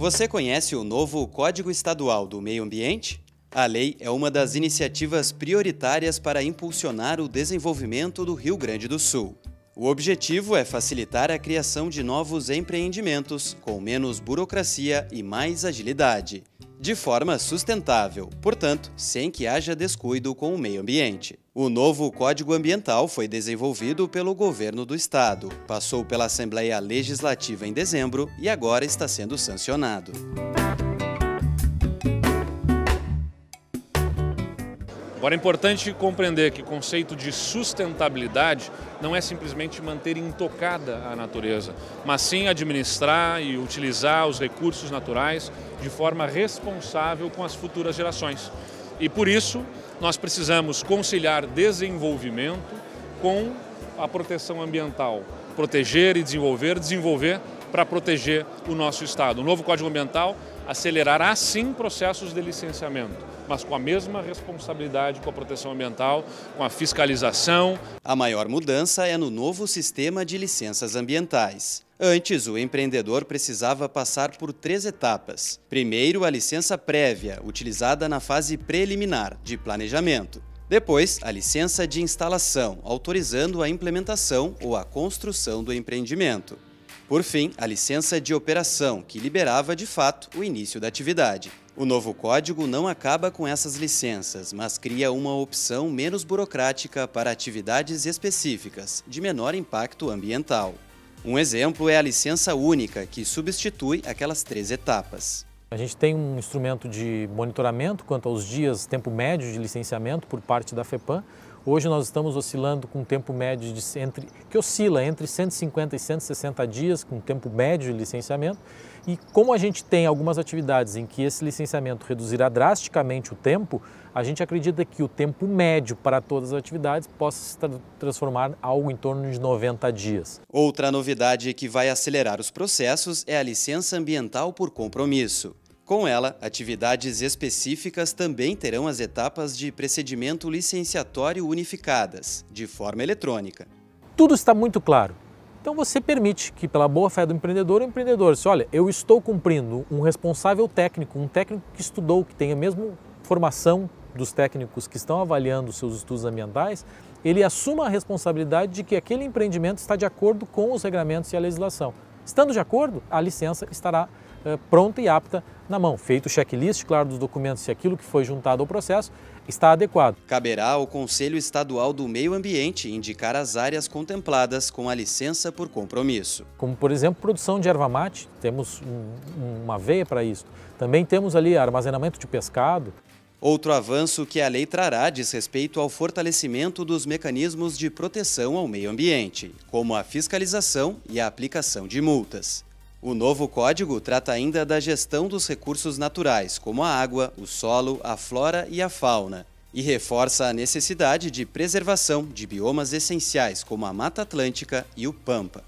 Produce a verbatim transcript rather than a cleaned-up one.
Você conhece o novo Código Estadual do Meio Ambiente? A lei é uma das iniciativas prioritárias para impulsionar o desenvolvimento do Rio Grande do Sul. O objetivo é facilitar a criação de novos empreendimentos, com menos burocracia e mais agilidade, de forma sustentável, portanto, sem que haja descuido com o meio ambiente. O novo Código Ambiental foi desenvolvido pelo governo do estado, passou pela Assembleia Legislativa em dezembro e agora está sendo sancionado. Agora, é importante compreender que o conceito de sustentabilidade não é simplesmente manter intocada a natureza, mas sim administrar e utilizar os recursos naturais de forma responsável com as futuras gerações. E por isso, nós precisamos conciliar desenvolvimento com a proteção ambiental. Proteger e desenvolver, desenvolver para proteger o nosso estado. O novo Código Ambiental acelerará, sim, processos de licenciamento, mas com a mesma responsabilidade com a proteção ambiental, com a fiscalização. A maior mudança é no novo sistema de licenças ambientais. Antes, o empreendedor precisava passar por três etapas. Primeiro, a licença prévia, utilizada na fase preliminar de planejamento. Depois, a licença de instalação, autorizando a implementação ou a construção do empreendimento. Por fim, a licença de operação, que liberava, de fato, o início da atividade. O novo código não acaba com essas licenças, mas cria uma opção menos burocrática para atividades específicas, de menor impacto ambiental. Um exemplo é a licença única, que substitui aquelas três etapas. A gente tem um instrumento de monitoramento quanto aos dias, tempo médio de licenciamento por parte da FEPAM. Hoje nós estamos oscilando com um tempo médio de entre, que oscila entre cento e cinquenta e cento e sessenta dias, com tempo médio de licenciamento. E como a gente tem algumas atividades em que esse licenciamento reduzirá drasticamente o tempo, a gente acredita que o tempo médio para todas as atividades possa se tra- transformar em algo em torno de noventa dias. Outra novidade que vai acelerar os processos é a licença ambiental por compromisso. Com ela, atividades específicas também terão as etapas de procedimento licenciatório unificadas, de forma eletrônica. Tudo está muito claro. Então você permite que, pela boa fé do empreendedor, o empreendedor se olha, eu estou cumprindo um responsável técnico, um técnico que estudou, que tem a mesma formação dos técnicos que estão avaliando seus estudos ambientais, ele assuma a responsabilidade de que aquele empreendimento está de acordo com os regramentos e a legislação. Estando de acordo, a licença estará eh, pronta e apta na mão. Feito o checklist, claro, dos documentos, se aquilo que foi juntado ao processo está adequado. Caberá ao Conselho Estadual do Meio Ambiente indicar as áreas contempladas com a licença por compromisso. Como, por exemplo, produção de erva mate, temos um, uma veia para isso. Também temos ali armazenamento de pescado. Outro avanço que a lei trará diz respeito ao fortalecimento dos mecanismos de proteção ao meio ambiente, como a fiscalização e a aplicação de multas. O novo código trata ainda da gestão dos recursos naturais, como a água, o solo, a flora e a fauna, e reforça a necessidade de preservação de biomas essenciais, como a Mata Atlântica e o Pampa.